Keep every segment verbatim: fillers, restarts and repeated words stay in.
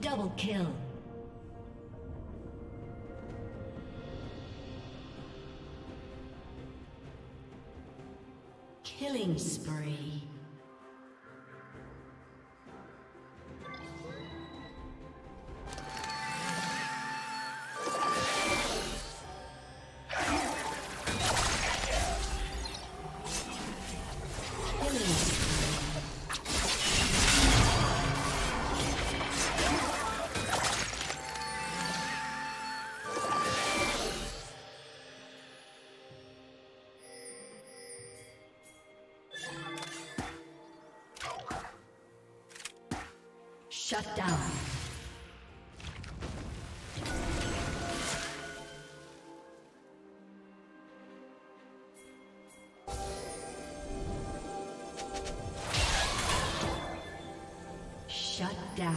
Double kill. Killing spree. Shut down. Shut down.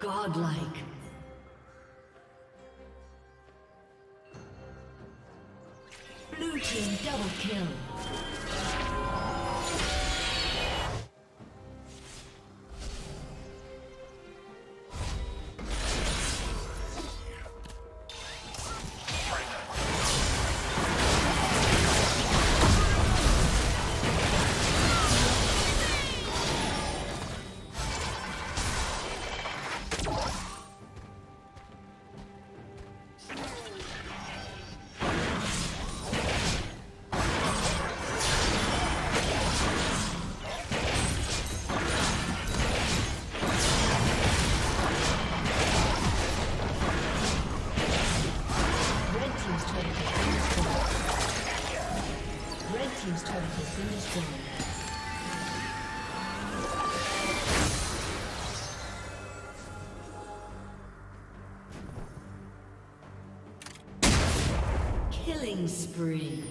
Godlike. Blue team double kill. Killing spree.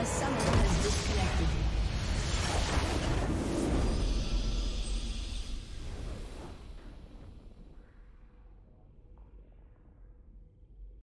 A summoner has disconnected.